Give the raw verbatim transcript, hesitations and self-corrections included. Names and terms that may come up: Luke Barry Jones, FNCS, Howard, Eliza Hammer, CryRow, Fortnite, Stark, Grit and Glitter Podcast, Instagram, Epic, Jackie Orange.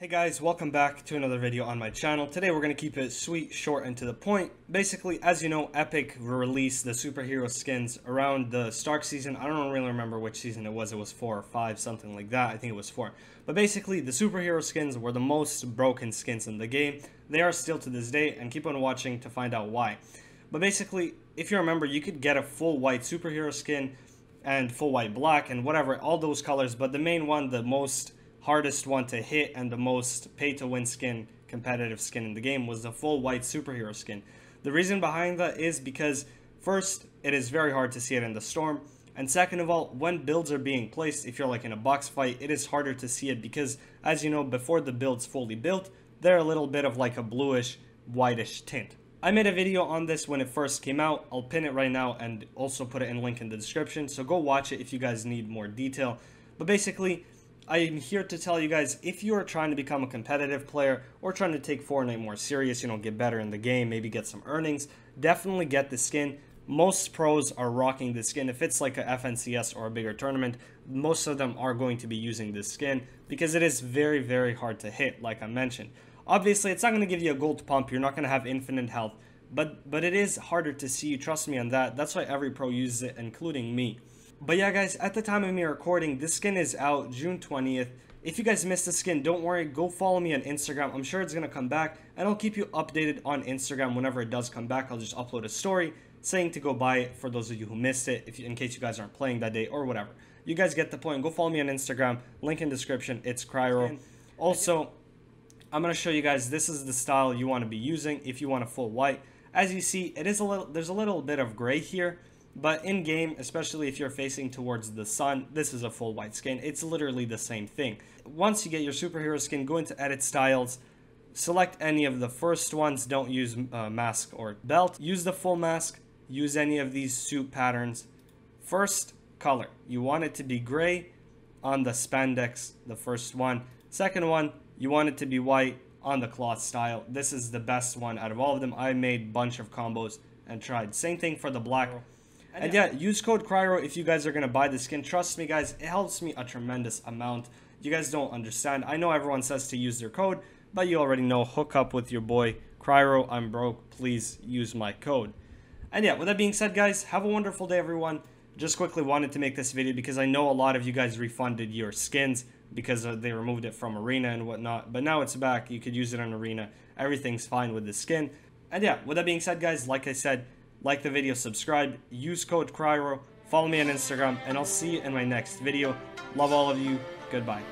Hey guys, welcome back to another video on my channel. Today we're going to keep it sweet, short, and to the point. Basically, as you know, Epic released the superhero skins around the Stark season. I don't really remember which season it was. It was four or five, something like that. I think it was four. But basically, the superhero skins were the most broken skins in the game. They are still to this day, and keep on watching to find out why. But basically, if you remember, you could get a full white superhero skin and full white black and whatever, all those colors. But the main one, the most hardest one to hit and the most pay to win skin, competitive skin in the game, was the full white superhero skin. The reason behind that is because, first, it is very hard to see it in the storm, and second of all, when builds are being placed, if you're like in a box fight, it is harder to see it because, as you know, before the build's fully built, they're a little bit of like a bluish, whitish tint. I made a video on this when it first came out. I'll pin it right now and also put it in link in the description, so go watch it if you guys need more detail. But basically, I am here to tell you guys, if you are trying to become a competitive player or trying to take Fortnite more serious, you know, get better in the game, maybe get some earnings, definitely get the skin. Most pros are rocking this skin. If it's like a F N C S or a bigger tournament, most of them are going to be using this skin because it is very, very hard to hit, like I mentioned. Obviously, it's not going to give you a gold pump. You're not going to have infinite health, but, but it is harder to see. Trust me on that. That's why every pro uses it, including me. But yeah guys, at the time of me recording, this skin is out June twentieth. If you guys missed the skin, don't worry, go follow me on Instagram. I'm sure it's going to come back, and I'll keep you updated on Instagram whenever it does come back. I'll just upload a story saying to go buy it for those of you who missed it, if you, in case you guys aren't playing that day or whatever. You guys get the point. Go follow me on Instagram, link in description, it's CryRow. Also, I'm going to show you guys, this is the style you want to be using if you want a full white. As you see, it is a little, there's a little bit of gray here. But in game, especially if you're facing towards the sun, this is a full white skin. It's literally the same thing. Once you get your superhero skin, go into edit styles, select any of the first ones. Don't use uh, mask or belt. Use the full mask. Use any of these suit patterns. First color, you want it to be gray on the spandex, the first one. Second one, you want it to be white on the cloth style. This is the best one out of all of them. I made a bunch of combos and tried. Same thing for the black. And yeah, use code CryRow if you guys are going to buy the skin. Trust me, guys, it helps me a tremendous amount. You guys don't understand. I know everyone says to use their code, but you already know. Hook up with your boy, CryRow. I'm broke. Please use my code. And yeah, with that being said, guys, have a wonderful day, everyone. Just quickly wanted to make this video because I know a lot of you guys refunded your skins because they removed it from Arena and whatnot. But now it's back. You could use it in Arena. Everything's fine with the skin. And yeah, with that being said, guys, like I said, like the video, subscribe, use code CryRow, follow me on Instagram, and I'll see you in my next video. Love all of you. Goodbye.